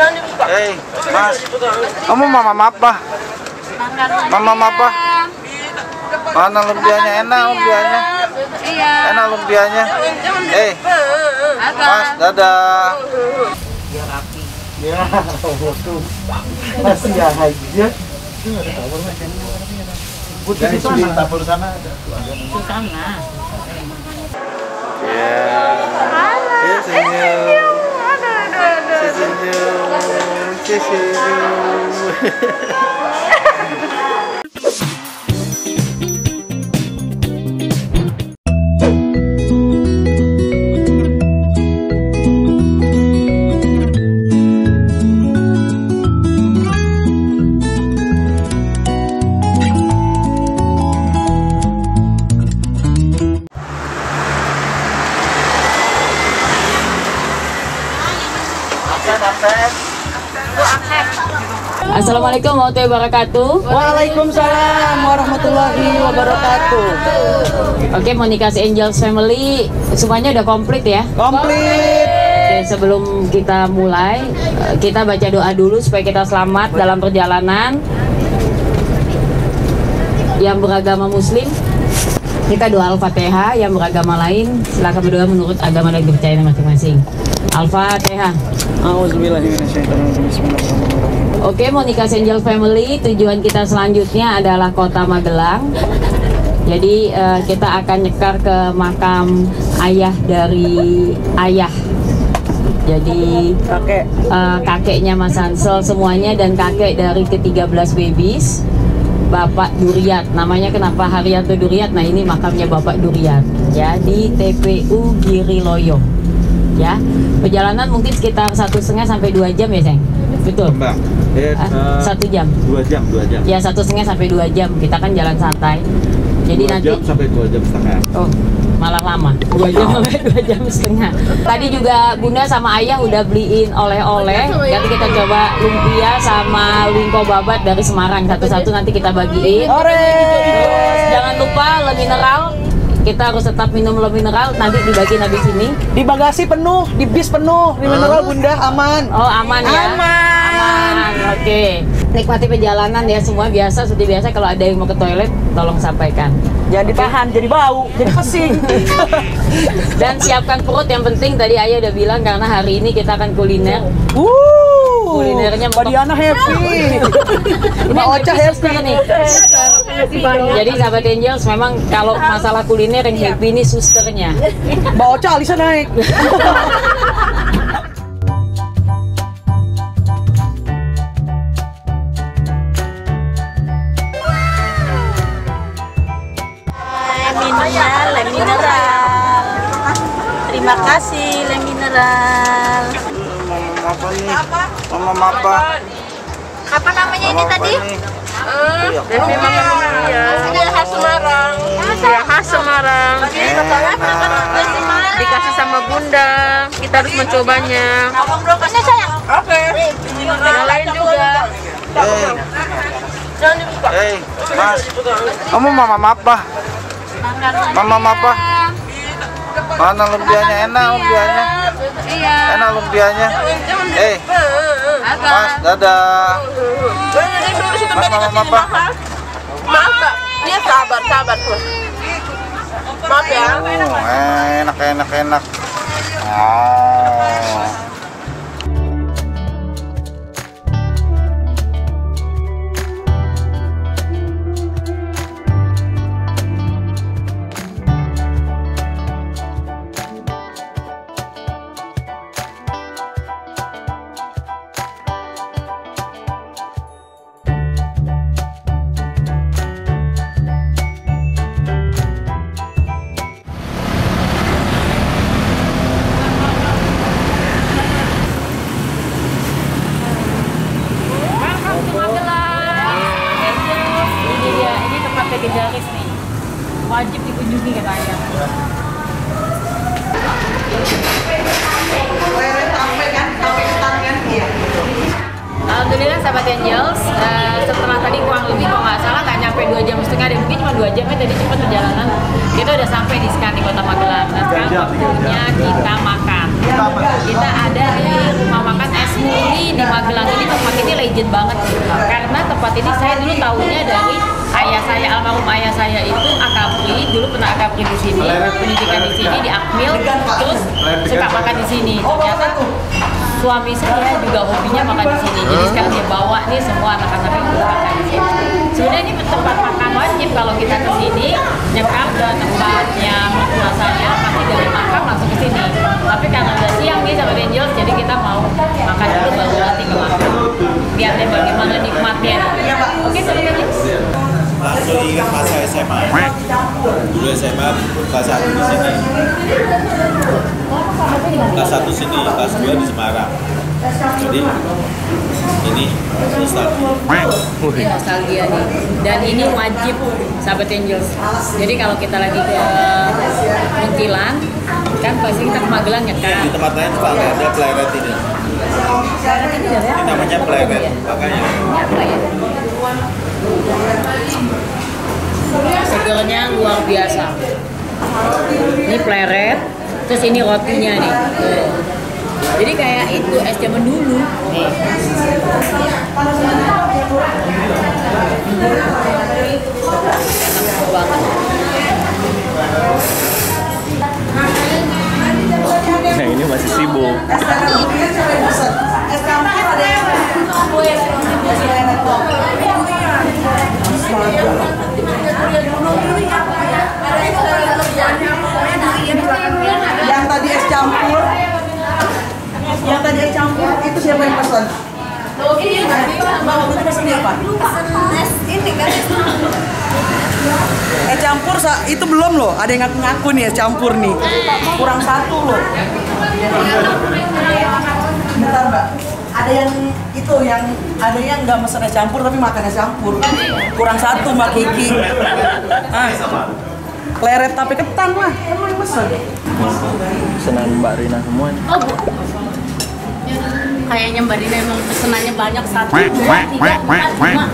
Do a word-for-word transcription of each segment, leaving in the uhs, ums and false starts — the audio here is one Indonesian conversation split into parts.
Hei, Mas. Kamu mama apa? Mama apa? Mana lumpianya? Enak lumpianya. Enak lumpianya. Eh, Mas, dadah. Biar rapi. Ya, masih aja. Putih di sana, tabur sana ada. Sana. Ya. Senyum. Senyum. Senyum. Assalamualaikum warahmatullahi wabarakatuh. Waalaikumsalam warahmatullahi wabarakatuh. Oke, Monica's Angels Family semuanya udah komplit ya? Komplit. Oke, sebelum kita mulai, kita baca doa dulu supaya kita selamat dalam perjalanan. Yang beragama muslim, kita doa Al-Fatihah. Yang beragama lain, silakan berdoa menurut agama dan kepercayaan masing-masing. Al-Fatihah. Oke, Monica's Angel Family, tujuan kita selanjutnya adalah Kota Magelang. Jadi uh, kita akan nyekar ke makam ayah dari ayah. Jadi kakek. Uh, kakeknya Mas Hansel semuanya dan kakek dari ketiga belas babies, Bapak Duriat. Namanya kenapa Haryanto Duriat? Nah, ini makamnya Bapak Duriat. Jadi T P U Giriloyo. Ya, perjalanan mungkin sekitar satu setengah sampai dua jam ya, Seng? Betul. Mbak, eh, ah, satu jam. Dua jam, dua jam. Ya, satu setengah sampai dua jam. Kita kan jalan santai. Jadi dua nanti. Jam sampai dua jam setengah. Oh, malah lama. Dua jam sampai dua jam setengah. Tadi juga Bunda sama Ayah udah beliin oleh-oleh. Nanti kita coba lumpia sama wingko babat dari Semarang satu-satu nanti kita bagiin. Terus, jangan lupa le mineral. Kita harus tetap minum lo mineral, nanti dibagi habis ini. Di bagasi penuh, di bis penuh, di mineral Bunda aman. Oh, aman ya? Aman. Aman. Oke. Okay. Nikmati perjalanan ya semua, biasa seperti biasa kalau ada yang mau ke toilet tolong sampaikan. Jangan ditahan, jadi bau, jadi pesing. Dan siapkan perut yang penting tadi Ayah udah bilang karena hari ini kita akan kuliner. Woo! Kulinernya Mbak Diana happy. Mbak Ocha happy nih. Jadi sahabat Angels memang kalau masalah kuliner yang happy ini susternya. Mbak Ocha Alisa naik. Mineral, mineral. Terima kasih mineral. Apa nih? Apa? Mama apa? Apa namanya ini tadi? Eh, Mama Maria. Khas Semarang. Ya, khas Semarang. Dikasih sama Bunda. Kita harus mencobanya. Kasih sayang. Oke. Yang lain juga. Eh, Mas. Kamu mama apa? Mama apa? Mana lumpianya? Enak lumpianya. Iya. Enak lumpianya. Eh, Mas, dadah. Mas, mama apa? Maaf, Kak. Dia sahabat, sahabat. Maaf ya. Enak, enak, enak. Oh. Kita ada di rumah makan es muli di Magelang ini tempat ini legend banget gitu. Karena tempat ini saya dulu tahunya dari ayah saya, almarhum ayah saya itu akabri, dulu pernah akabri di sini, pendidikan di sini di Akmil, terus suka makan di sini. Ternyata suami saya juga hobinya makan di sini. Jadi sekarang dia bawa nih semua anak-anak yang makan di sini. Sebenarnya ini tempat makan wajib kalau kita ke sini, nyekap dan tempatnya masanya pasti dari Makam langsung ke sini. Tapi karena udah siang nih sama Angels, jadi kita mau makan dulu baru nanti ke Makam. Biar deh bagaimana nikmatnya. Oke, silakan. Langsung ingat masa S M A. Dulu S M A kelas satu di sini. Kelas satu sini, kelas dua di Semarang. Jadi ini nostalgia. Nostalgia nih. Dan ini wajib sahabat Angels. Jadi kalau kita lagi ke Muntilan, kan pasti kita ke Magelang ya kan. Di tempat lain juga ada pleret ini. Pleret ini ya? Ini namanya pleret. Makanya. Segernya luar biasa. Ini pleret, terus ini rotinya nih. Jadi kayak itu es zaman dulu. Eh. Nah, ini masih sibuk. Yang tadi es campur, yang tadi es campur itu siapa yang pesan? Bapak itu pesan apa? Es ini kan es campur itu belum loh, ada yang ngaku-ngaku nih es campur nih kurang satu loh. Bentar mbak, ada yang itu yang ada yang nggak mesen es campur tapi makan es campur kurang satu mbak Kiki. Ah, pleret tapi ketan lah, kamu yang mesen. Pesanan mbak Rina semua nih. Oh, kayaknya mbak Rina emang pesenannya banyak, satu, dua, tiga, empat, lima.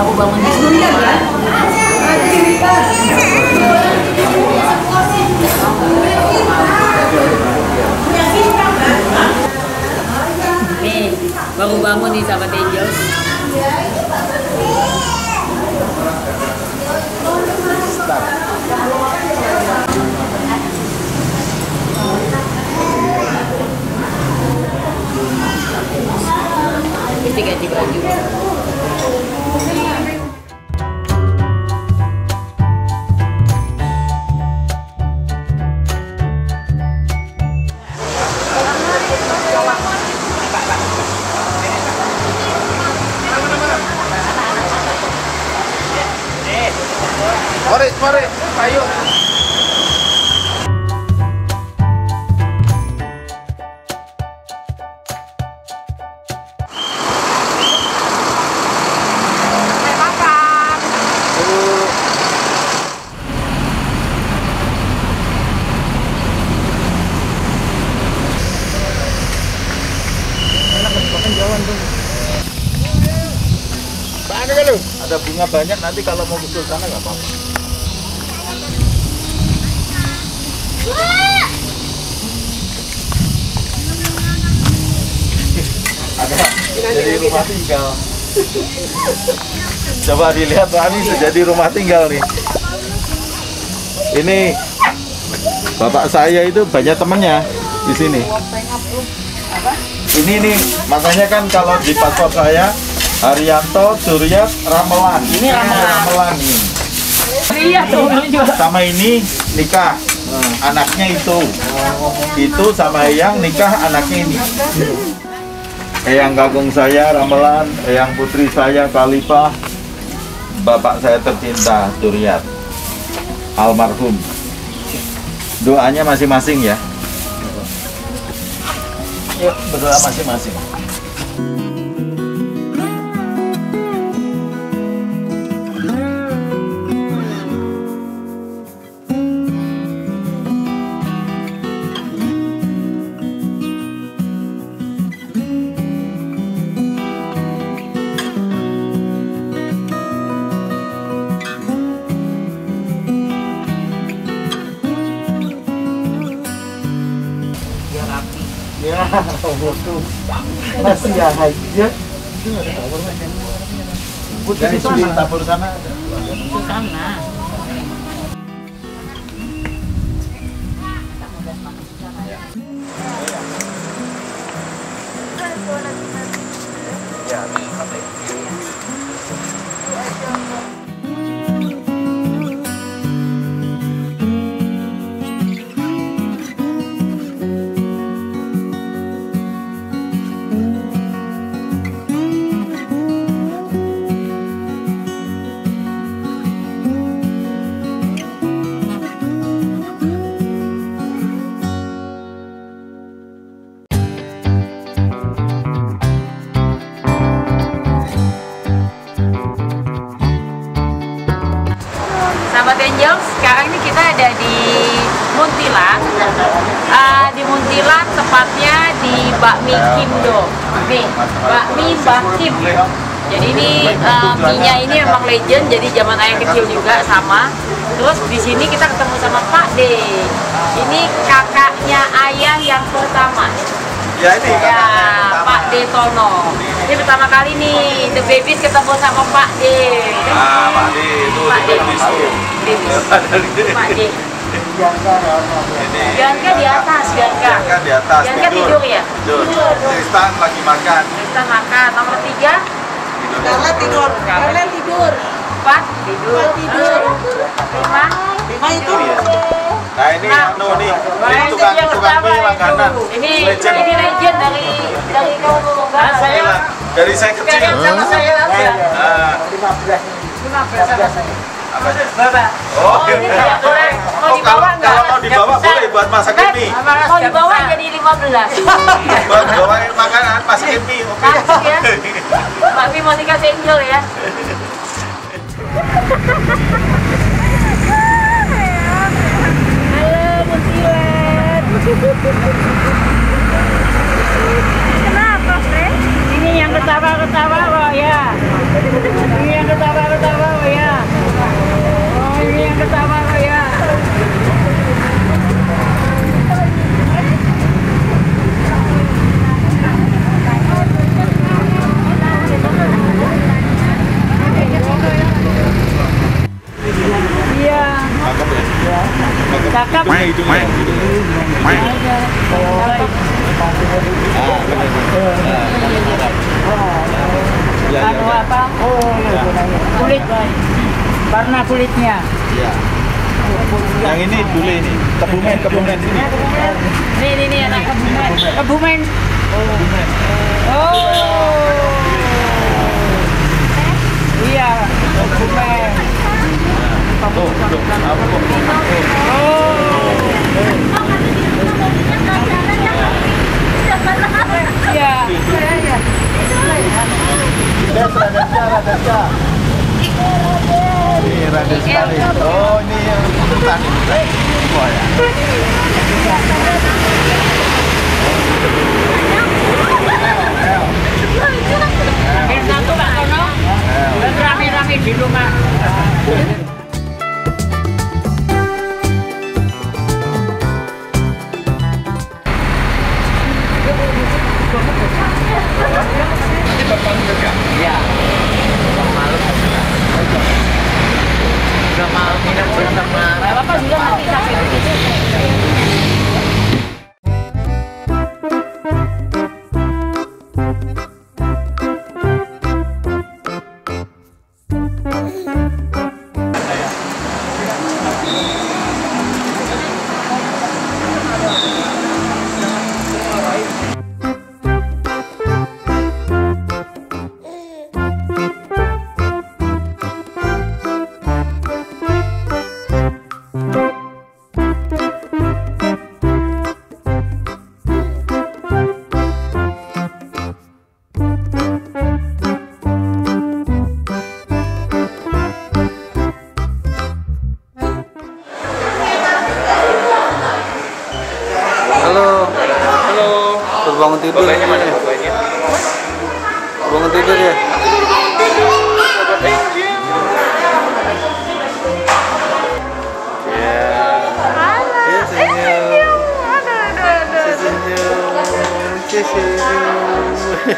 Aku bangun di sini ya kan? Nih, baru bangun nih sahabat Angels. Kita ganti baju. Mari, mari, ayo. Ada bunga banyak, nanti kalau mau usul sana nggak apa-apa. Ada jadi rumah tinggal. Coba dilihat, Rani jadi rumah tinggal nih. Ini bapak saya itu banyak temennya di sini. Ini nih, makanya kan kalau di paspor saya Arianto Suryat Ramelan. Ini Ramelan. Iya tuh. Sama ini nikah. Anaknya itu. Itu sama Eyang nikah anaknya ini. Eyang Gagung saya Ramelan, Eyang putri saya Kalipah. Bapak saya tercinta Duriat. Almarhum. Doanya masing-masing ya. Yuk, berdoa masing-masing. Ya, tuh. Masih ya, aja. Itu ada tawur kan. Putih di sana, tawur sana ada. Sana. Ya, tepatnya di bakmi kimdo nih, bakmi bakim. Jadi ini uh, minyak ini memang legend, jadi zaman ayah kecil juga sama. Terus di sini kita ketemu sama Pak D, ini kakaknya ayah yang pertama ya, ini ya pertama. Pak D Tono ini pertama kali nih The Babies ketemu sama Pak D. Ah, Pak D itu Pak D, Pak D Bianca di atas, Bianca di atas, Bianca tidur, tidur ya? Tidur. Tristan lagi makan. Tristan makan. Nomor tiga? Carla tidur. Carla tidur. Empat? Tidur. Tidur. Lima? Lima itu. Nah ini anu nih, ini tukang kue langganan. Ini legend dari dari kaum lomba. Dari saya kecil. Sama saya langsung. Lima belas. Lima belas sama saya. Bapak. Oh, boleh. Mau dibawa enggak? Kalau mau dibawa boleh buat masak ini. Mau dibawa jadi lima belas. Buat bawain makanan masak ini, oke. Tapi Monica's Angel ya. Halo Muntilan. Kenapa, Fre? Ini yang ketawa-ketawa, Pak ya. Ini yang ketawa-ketawa, Pak ya. Ini yang ketawa ya. Iya. Cakep. Main itu main. Main. Anu apa? Oh, kulit. Warna kulitnya. Iya. Yang ini dulu ini Kebumen, Kebumen ini. Nih, nih, nih anak Kebumen. Kebumen. Oh. Oh. Iya, Kebumen. Oh. Iya. Ini rada sekali. Oh, ini yang hutan. Oh ya. Enak tuh Pak Tono. Rame-rame di rumah. Ini bapak kerja? Iya. Gak mau minum berteman. Gak apa-apa juga nanti sampai di situ. Senyum, aduh, aduh, aduh. Jalan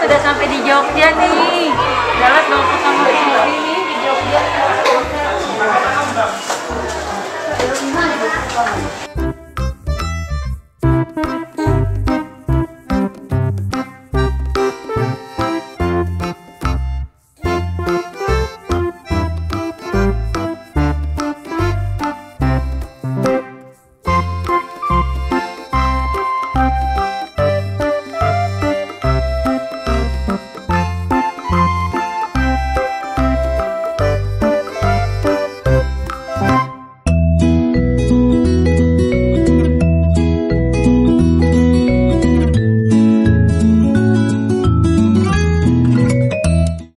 sudah sampai di Jogja nih.